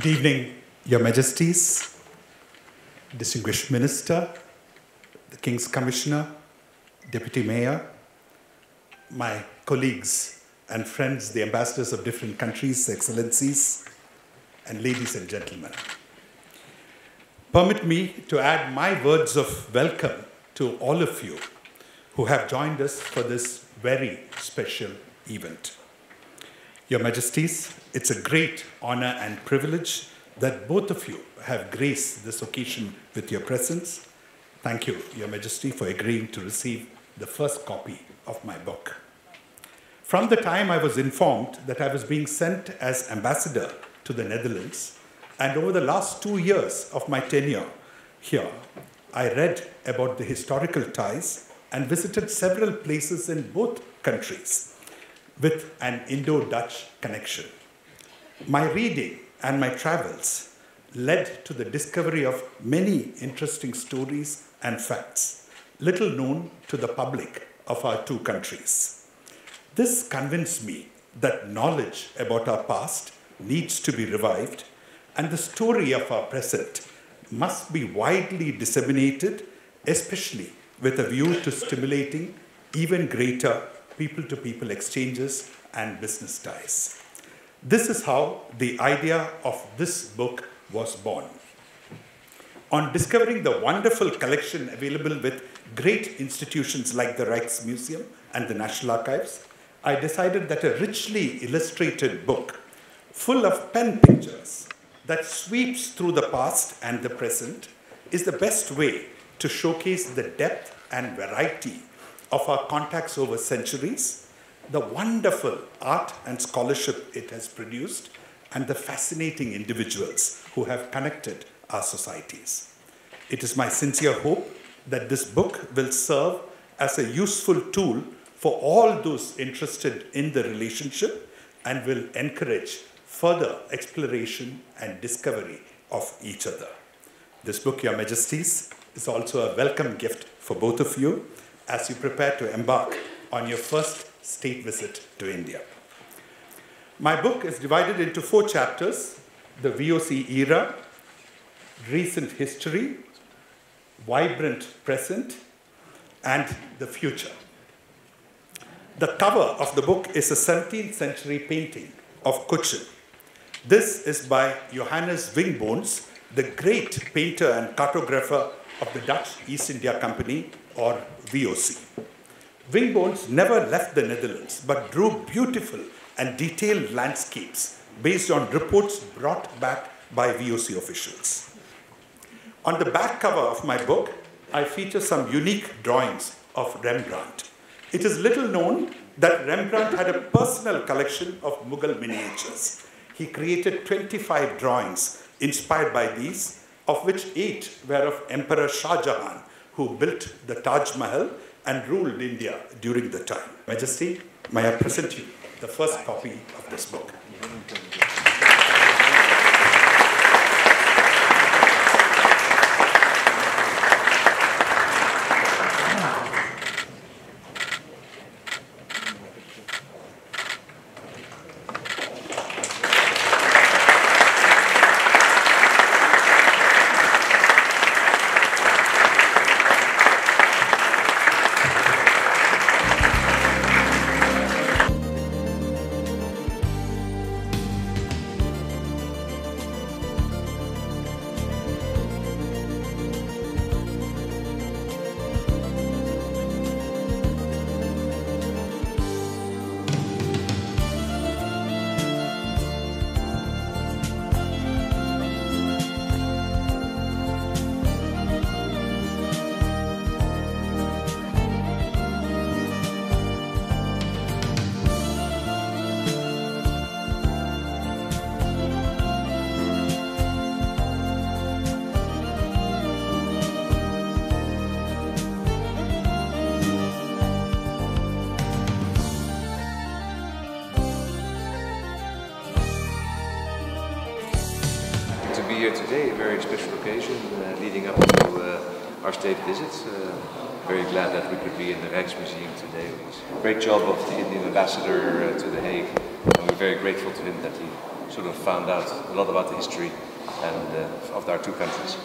Good evening, Your Majesties, Distinguished Minister, the King's Commissioner, Deputy Mayor, my colleagues and friends, the ambassadors of different countries, excellencies, and ladies and gentlemen. Permit me to add my words of welcome to all of you who have joined us for this very special event. Your Majesties, it's a great honor and privilege that both of you have graced this occasion with your presence. Thank you, Your Majesty, for agreeing to receive the first copy of my book. From the time I was informed that I was being sent as ambassador to the Netherlands, and over the last 2 years of my tenure here, I read about the historical ties and visited several places in both countries with an Indo-Dutch connection. My reading and my travels led to the discovery of many interesting stories and facts, little known to the public of our two countries. This convinced me that knowledge about our past needs to be revived, and the story of our present must be widely disseminated, especially with a view to stimulating even greater people-to-people exchanges and business ties. This is how the idea of this book was born. On discovering the wonderful collection available with great institutions like the Rijksmuseum and the National Archives, I decided that a richly illustrated book, full of pen pictures that sweeps through the past and the present, is the best way to showcase the depth and variety of our contacts over centuries, the wonderful art and scholarship it has produced, and the fascinating individuals who have connected our societies. It is my sincere hope that this book will serve as a useful tool for all those interested in the relationship and will encourage further exploration and discovery of each other. This book, Your Majesties, is also a welcome gift for both of you as you prepare to embark on your first state visit to India. My book is divided into 4 chapters: the VOC era, recent history, vibrant present, and the future. The cover of the book is a 17th century painting of Kutch. This is by Johannes Wingbones, the great painter and cartographer of the Dutch East India Company, or VOC. Wingbones never left the Netherlands, but drew beautiful and detailed landscapes based on reports brought back by VOC officials. On the back cover of my book, I feature some unique drawings of Rembrandt. It is little known that Rembrandt had a personal collection of Mughal miniatures. He created 25 drawings inspired by these, of which 8 were of Emperor Shah Jahan, who built the Taj Mahal and ruled India during the time. Majesty, may I present you the first copy of this book. Here today, a very special occasion leading up to our state visit. Very glad that we could be in the Rijksmuseum today. It was a great job of the Indian ambassador to The Hague. And we're very grateful to him that he sort of found out a lot about the history and of our two countries.